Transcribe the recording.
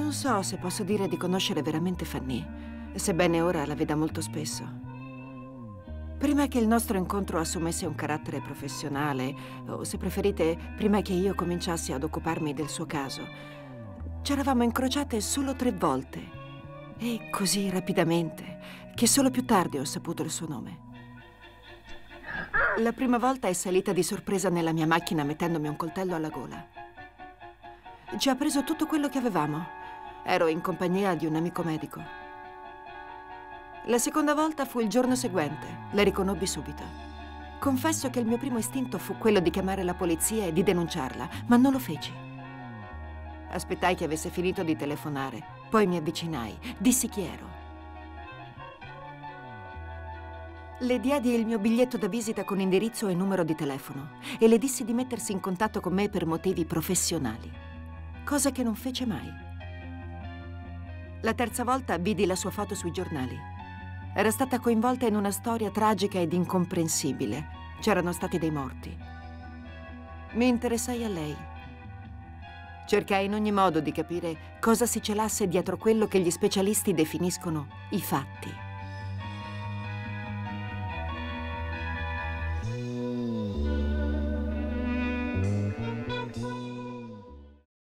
Non so se posso dire di conoscere veramente Fanny, sebbene ora la veda molto spesso. Prima che il nostro incontro assumesse un carattere professionale, o se preferite, prima che io cominciassi ad occuparmi del suo caso, c'eravamo incrociate solo 3 volte. E così rapidamente, che solo più tardi ho saputo il suo nome. La prima volta è salita di sorpresa nella mia macchina mettendomi un coltello alla gola. Ci ha preso tutto quello che avevamo. Ero in compagnia di un amico medico. La seconda volta fu il giorno seguente. La riconobbi subito. Confesso che il mio primo istinto fu quello di chiamare la polizia e di denunciarla, ma non lo feci. Aspettai che avesse finito di telefonare. Poi mi avvicinai. Dissi chi ero. Le diedi il mio biglietto da visita con indirizzo e numero di telefono e le dissi di mettersi in contatto con me per motivi professionali, cosa che non fece mai. La terza volta vidi la sua foto sui giornali. Era stata coinvolta in una storia tragica ed incomprensibile. C'erano stati dei morti. Mi interessai a lei. Cercai in ogni modo di capire cosa si celasse dietro quello che gli specialisti definiscono i fatti.